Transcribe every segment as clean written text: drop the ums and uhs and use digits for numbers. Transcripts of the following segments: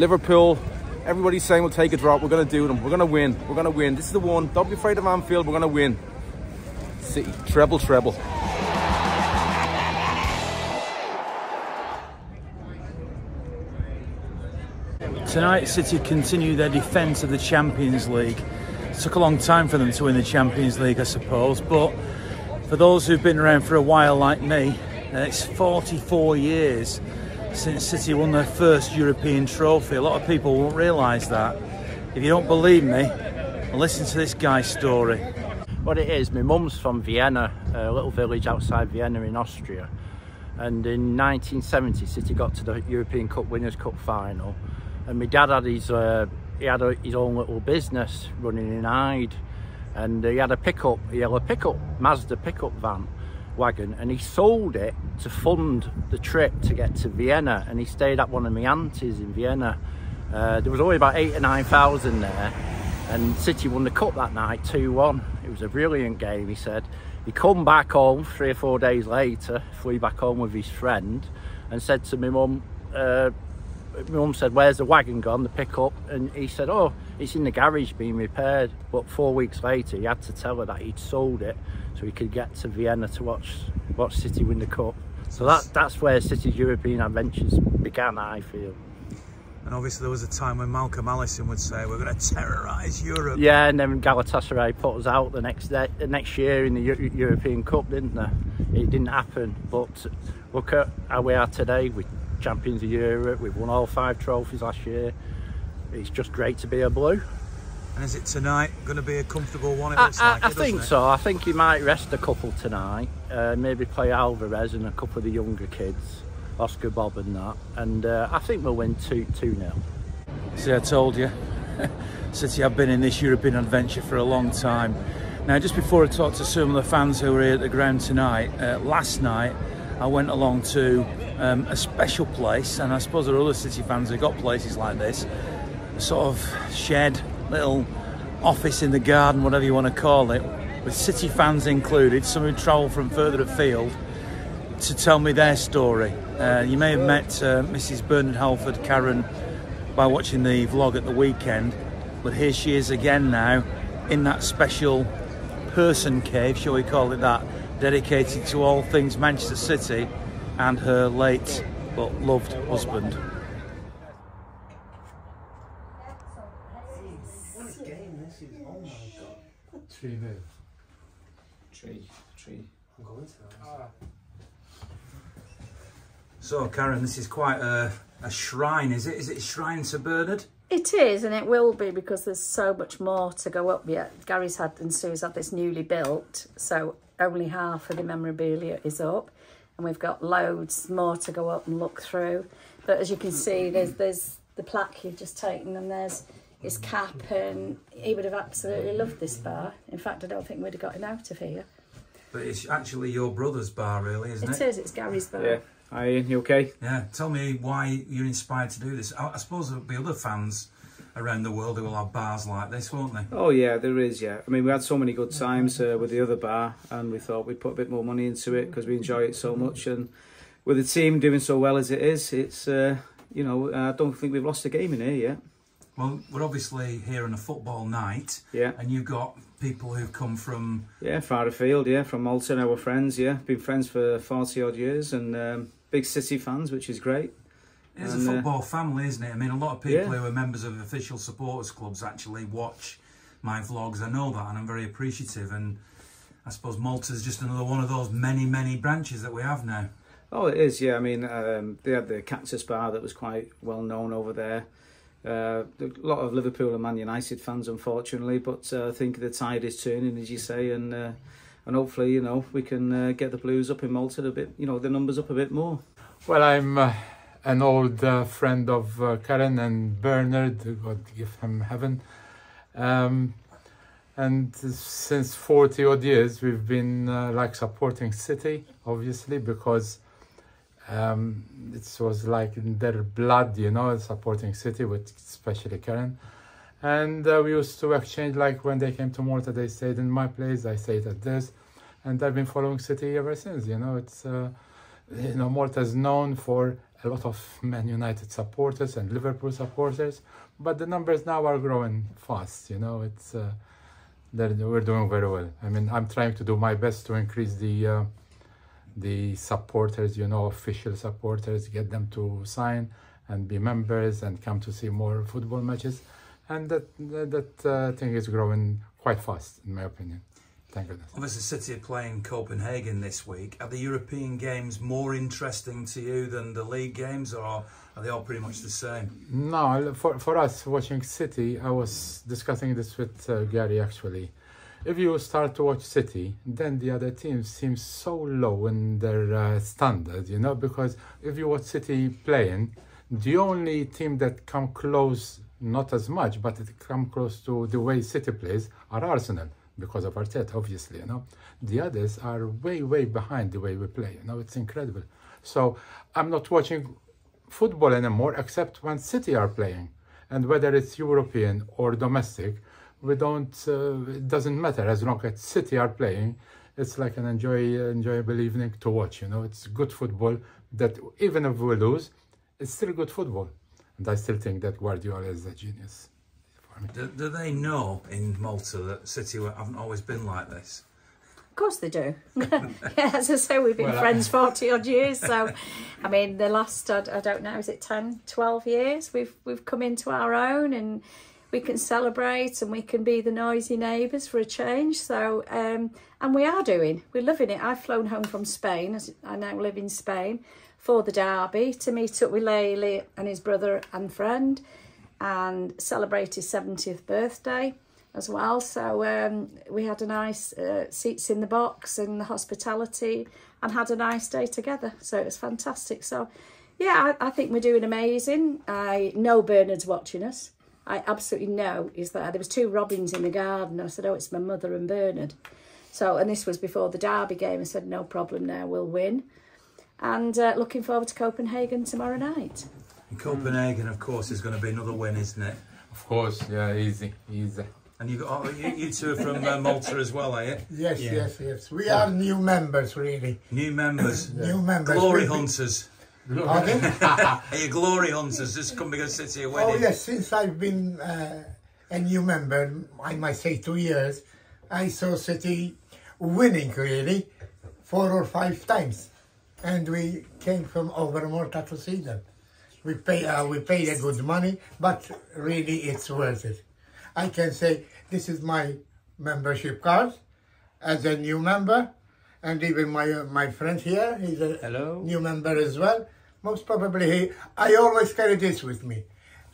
Liverpool, everybody's saying we'll take a drop. We're going to do them. We're going to win. We're going to win. This is the one. Don't be afraid of Anfield. We're going to win. City, treble. Tonight, City continue their defence of the Champions League. It took a long time for them to win the Champions League, I suppose, but for those who've been around for a while like me, it's 44 years since City won their first European trophy. A lot of people won't realise that. If you don't believe me, listen to this guy's story. What it is, my mum's from Vienna, a little village outside Vienna in Austria, and in 1970 City got to the European Cup Winners' Cup final, and my dad had his own little business running in Hyde, and he had a pickup, a yellow pickup, Mazda pickup wagon, and he sold it to fund the trip to get to Vienna. And he stayed at one of my aunties in Vienna. There was only about 8,000 or 9,000 there, and City won the cup that night 2-1. It was a brilliant game, he said. He come back home 3 or 4 days later, flew back home with his friend, and said to my mum, where's the wagon gone, the pickup? And he said, oh, it's in the garage being repaired. But 4 weeks later he had to tell her that he'd sold it so he could get to Vienna to watch City win the cup. So that's where City's European adventures began, I feel. And obviously there was a time when Malcolm Allison would say, we're going to terrorise Europe. Yeah, and then Galatasaray put us out the next year in the European Cup, didn't they? It didn't happen, but look at how we are today. We're champions of Europe, we've won all 5 trophies last year. It's just great to be a blue. And is it tonight going to be a comfortable one? I think so. I think you might rest a couple tonight, maybe play Alvarez and a couple of the younger kids, Oscar Bob and that, and I think we'll win 2-0. See, I told you, City have been in this European adventure for a long time. Now, just before I talked to some of the fans who were here at the ground tonight, last night I went along to a special place, and I suppose there are other City fans who got places like this, a sort of shed, little office in the garden, whatever you want to call it, with City fans included, some who travel from further afield, to tell me their story. You may have met Mrs. Bernard Halford, Karen, by watching the vlog at the weekend, but here she is again now in that special person cave, shall we call it that, dedicated to all things Manchester City and her late but loved husband. What a game this is, oh my God. Tree. I'm going to that. So Karen, this is quite a shrine, is it? Is it a shrine to Bernard? It is, and it will be, because there's so much more to go up yet. Gary's had and Sue's had this newly built, so only half of the memorabilia is up, and we've got loads more to go up and look through. But as you can see, there's the plaque you've just taken, and there's his cap, and he would have absolutely loved this bar. In fact, I don't think we'd have got him out of here. But it's actually your brother's bar, really, isn't it? It is. It's Gary's bar. Yeah. Hi Ian, you okay? Yeah, tell me why you're inspired to do this. I suppose there'll be other fans around the world who will have bars like this, won't they? Oh yeah, there is, yeah. I mean, we had so many good times with the other bar, and we thought we'd put a bit more money into it because we enjoy it so much. And with the team doing so well as it is, it's, you know, I don't think we've lost a game in here yet. Well, we're obviously here on a football night, yeah, and you've got people who've come from... Yeah, far afield, yeah, from Malta, and our friends, yeah. Been friends for 40-odd years, and... big City fans, which is great. It's a football family, isn't it? I mean, a lot of people, yeah, who are members of official supporters clubs actually watch my vlogs. I know that, and I'm very appreciative. And I suppose Malta's just another one of those many, many branches that we have now. Oh, it is, yeah. I mean, they had the Cactus Bar that was quite well known over there. A lot of Liverpool and Man United fans, unfortunately, but I think the tide is turning, as you say, and hopefully, you know, we can get the Blues up in Malta a bit, you know, the numbers up a bit more. Well, I'm an old friend of Karen and Bernard, God give him heaven. And since 40-odd years, we've been like supporting City, obviously, because it was like in their blood, you know, supporting City, with especially Karen. And we used to exchange, like when they came to Malta, they stayed in my place, I stayed at this, and I've been following City ever since. You know, it's, you know, Malta's known for a lot of Man United supporters and Liverpool supporters, but the numbers now are growing fast, you know. It's we're doing very well. I mean, I'm trying to do my best to increase the supporters, you know, official supporters, get them to sign and be members and come to see more football matches, and that thing is growing quite fast, in my opinion. Thank goodness. Obviously, City are playing Copenhagen this week. Are the European games more interesting to you than the league games, or are they all pretty much the same? No, for us, watching City, I was discussing this with Gary, actually. If you start to watch City, then the other teams seem so low in their standard, you know, because if you watch City playing, the only team that come close, not as much, but it come close to the way City plays, are Arsenal. Because of Arteta, obviously, you know. The others are way, way behind the way we play, you know. It's incredible. So I'm not watching football anymore, except when City are playing. And whether it's European or domestic, we don't, it doesn't matter. As long as City are playing, it's like an enjoyable evening to watch, you know. It's good football that even if we lose, it's still good football. And I still think that Guardiola is a genius. Do they know in Malta that City haven't always been like this? Of course they do. Yeah, as I say, we've been friends 40 odd years. So, I mean, the last, I don't know, is it 10, 12 years? We've come into our own, and we can celebrate and we can be the noisy neighbours for a change. So, and we are doing, we're loving it. I've flown home from Spain, as I now live in Spain, for the derby to meet up with Leili and his brother and friend, and celebrate his 70th birthday as well. So we had a nice seats in the box and the hospitality, and had a nice day together. So it was fantastic. So yeah, I think we're doing amazing. I know Bernard's watching us. I absolutely know he's there. There was two robins in the garden. I said, oh, it's my mother and Bernard. So, and this was before the derby game. I said, no problem now, we'll win. And looking forward to Copenhagen tomorrow night. And Copenhagen, of course, is going to be another win, isn't it? Of course, yeah, easy, easy. And you got, oh, you two are from Malta as well, are you? Yes, yeah. Yes, yes. We are new members, really. New members. Yeah. New members. Glory hunters. Are you glory hunters? Just come because City are winning. Oh yes, since I've been a new member, I might say 2 years, I saw City winning really 4 or 5 times, and we came from over Malta to see them. We paid a good money, but really it's worth it. I can say this is my membership card as a new member, and even my friend here, he's a new member as well. Most probably I always carry this with me.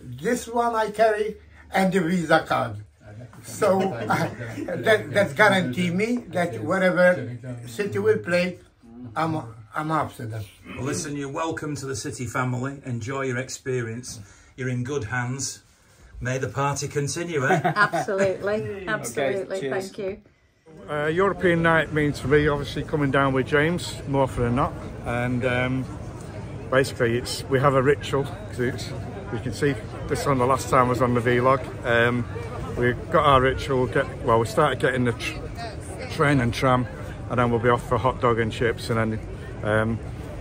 This one I carry, and the Visa card. So that guarantees me that wherever City will play, I'm after them. Well, listen, you're welcome to the City family. Enjoy your experience. You're in good hands. May the party continue, eh? Absolutely, absolutely. Okay, thank you. European night means for me, obviously, coming down with James more often than not, and basically, we have a ritual because you can see this one. The last time I was on the vlog, we got our ritual. We started getting the train and tram, and then we'll be off for hot dog and chips, and then.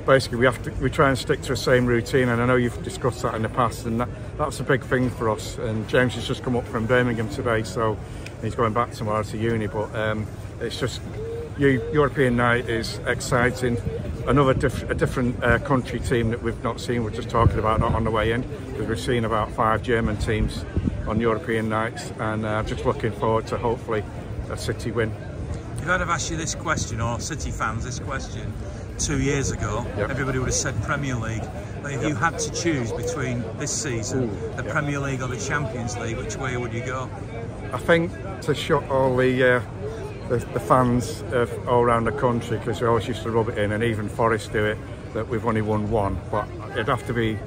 Basically we try and stick to the same routine, and I know you've discussed that in the past, and that's a big thing for us. And James has just come up from Birmingham today, so he's going back tomorrow to uni, but it's just European night is exciting. Another different country team that we've not seen. We're just talking about that on the way in, because we've seen about 5 German teams on European nights, and I'm just looking forward to hopefully a City win. If I'd have asked you this question, or City fans this question, 2 years ago, yep, everybody would have said Premier League. But if you had to choose between this season, the Premier League or the Champions League, which way would you go? I think to shut all the fans all around the country, because we always used to rub it in, and even Forest do it, that we've only won one. But it'd have to be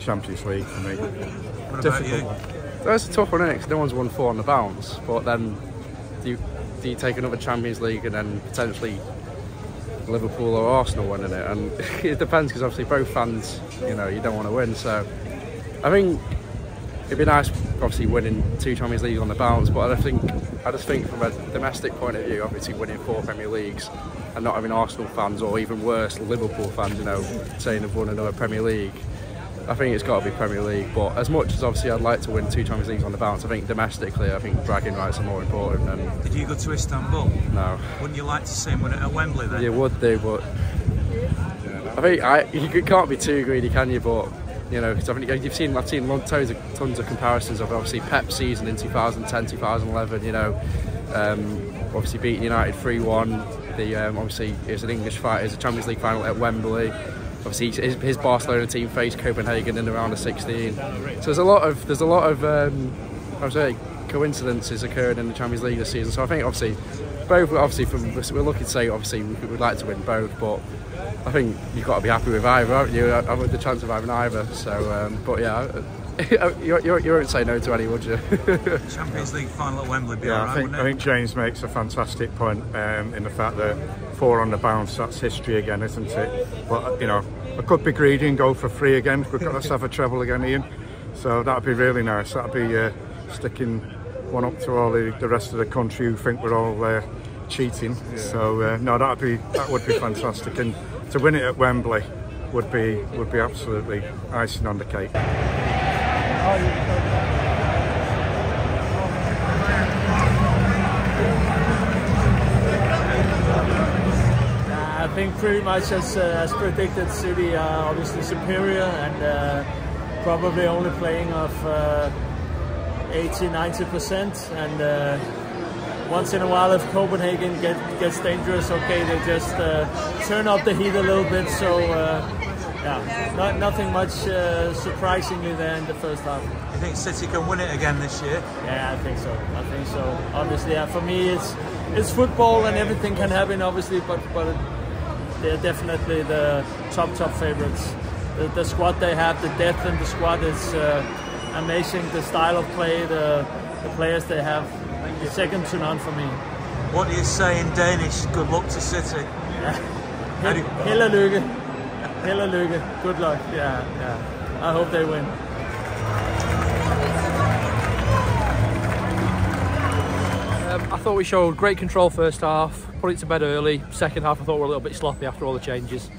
Champions League for me. What about you? That's a tough one, isn't it? Because no one's won 4 on the bounce. But then do you take another Champions League and then potentially Liverpool or Arsenal winning it? And it depends, because obviously both fans, you know, you don't want to win. So I think it'd be nice, obviously, winning 2 Champions Leagues on the bounce, but I just think from a domestic point of view, obviously winning 4 Premier Leagues and not having Arsenal fans, or even worse, Liverpool fans, you know, saying they've won another Premier League. I think it's got to be Premier League, but as much as obviously I'd like to win 2 Champions Leagues on the bounce, I think domestically, I think bragging rights are more important. And did you go to Istanbul? No. Wouldn't you like to see him win it at Wembley then? You would do, but I think you can't be too greedy, can you? But you know, because I think I've seen tons of comparisons of obviously Pep's season in 2010, 2011. You know, obviously beating United 3-1. Obviously it was an English fight, it was a Champions League final at Wembley. Obviously, his Barcelona team faced Copenhagen in the round of 16. So there's a lot of I would say coincidences occurring in the Champions League this season. So I think we're lucky to say obviously we'd like to win both, but I think you've got to be happy with either, haven't you? I've had the chance of having either. So, but yeah. You won't say no to any, would you? Champions League final at Wembley, be all right, wouldn't it? I think James makes a fantastic point in the fact that 4 on the bounce, that's history again, isn't it? But, you know, I could be greedy and go for 3 again. Let's have a treble again, Ian. So that'd be really nice. That'd be sticking one up to all the rest of the country who think we're all cheating. Yeah. So, no, that would be fantastic. And to win it at Wembley would be absolutely icing on the cake. I think pretty much as predicted, City are obviously superior and probably only playing of 80–90%. And once in a while, if Copenhagen gets dangerous, okay, they just turn up the heat a little bit. So. Yeah, nothing much surprisingly there in the first half. You think City can win it again this year? Yeah, I think so. Obviously, yeah, for me it's football and everything can happen, obviously, but they're definitely the top favourites. The squad they have, the depth in the squad is amazing. The style of play, the players they have, is second to none for me. What do you say in Danish? Good luck to City. Yeah. Heller lykke. Heller lykke. Good luck. Yeah, yeah. I hope they win. I thought we showed great control first half, put it to bed early. Second half I thought we were a little bit sloppy after all the changes.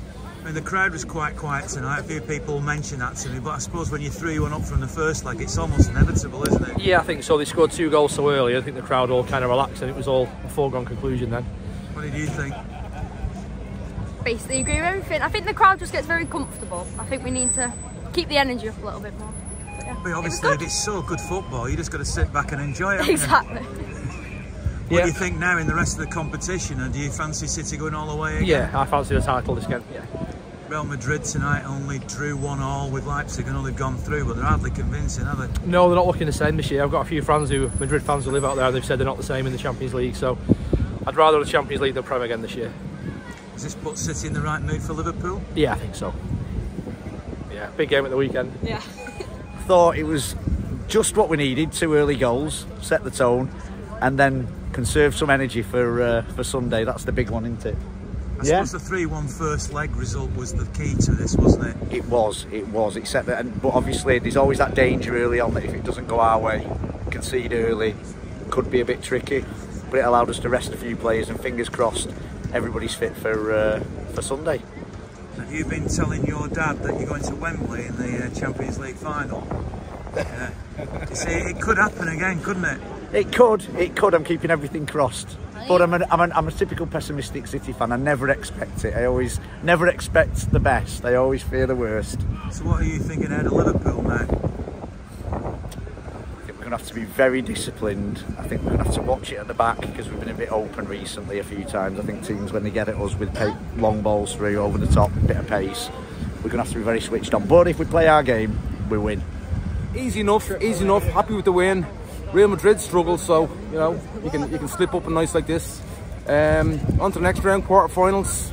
I mean, the crowd was quite quiet tonight. A few people mentioned that to me, but I suppose when you 3-1 up from the first leg, it's almost inevitable, isn't it? Yeah, I think so. They scored 2 goals so early, I think the crowd all kind of relaxed and it was all a foregone conclusion then. What did you think? Basically agree with everything. I think the crowd just gets very comfortable. I think we need to keep the energy up a little bit more. But, yeah. But obviously it's so good football, you just got to sit back and enjoy it. Exactly. What do you think now in the rest of the competition, and do you fancy City going all the way again? Yeah, I fancy the title this game. Yeah. Real Madrid tonight only drew 1-1 with Leipzig. I know they've gone through, but they're hardly convincing, are they? No, they're not looking the same this year. I've got a few Madrid fans who live out there, and they've said they're not the same in the Champions League, so I'd rather the Champions League than Prem again this year. Does this put City in the right mood for Liverpool? Yeah, I think so. Yeah, big game at the weekend. Yeah. I thought it was just what we needed, 2 early goals, set the tone, and then conserve some energy for Sunday. That's the big one, isn't it? I suppose the 3-1 first leg result was the key to this, wasn't it? It was, except that, but obviously there's always that danger early on that if it doesn't go our way, concede early, could be a bit tricky, but it allowed us to rest a few players and fingers crossed everybody's fit for Sunday. Have you been telling your dad that you're going to Wembley in the Champions League final? Yeah. You see, it could happen again, couldn't it? It could. I'm keeping everything crossed. But I'm a typical pessimistic City fan. I never expect it. I always never expect the best. I always fear the worst. So what are you thinking ahead of Liverpool now? I think we're going to have to be very disciplined. I think we're going to have to watch it at the back because we've been a bit open recently a few times. I think teams, when they get at us with long balls through, over the top, bit of pace, we're going to have to be very switched on. But if we play our game, we win. Easy enough, happy with the win. Real Madrid struggled, so you know you can slip up a nice like this. On to the next round, quarter-finals.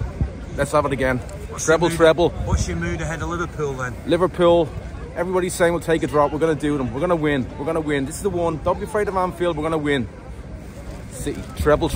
Let's have it again. Treble. What's your mood ahead of Liverpool then? Liverpool, everybody's saying we'll take a drop. We're going to do them. We're going to win. We're going to win. This is the one. Don't be afraid of Anfield. We're going to win. City, treble.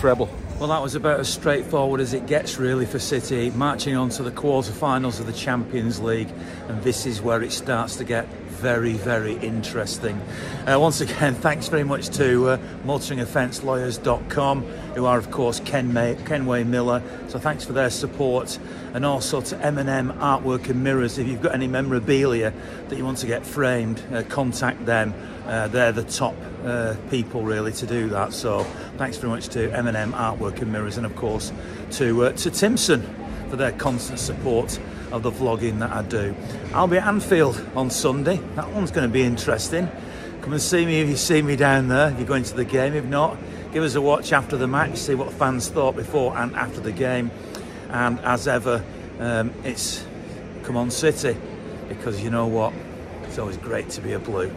Well, that was about as straightforward as it gets really for City, marching on to the quarter-finals of the Champions League, and this is where it starts to get very, very interesting. Once again, thanks very much to motoringoffenslawyers.com, who are, of course, Kenway Miller. So thanks for their support. And also to M&M Artwork and Mirrors. If you've got any memorabilia that you want to get framed, contact them. They're the top people, really, to do that. So thanks very much to M&M Artwork and Mirrors, and, of course, to Timson for their constant support of the vlogging that I do. I'll be at Anfield on Sunday. That one's going to be interesting. Come and see me if you see me down there, if you're going to the game. If not, give us a watch after the match, see what fans thought before and after the game. And as ever, it's come on City, because you know what? It's always great to be a Blue.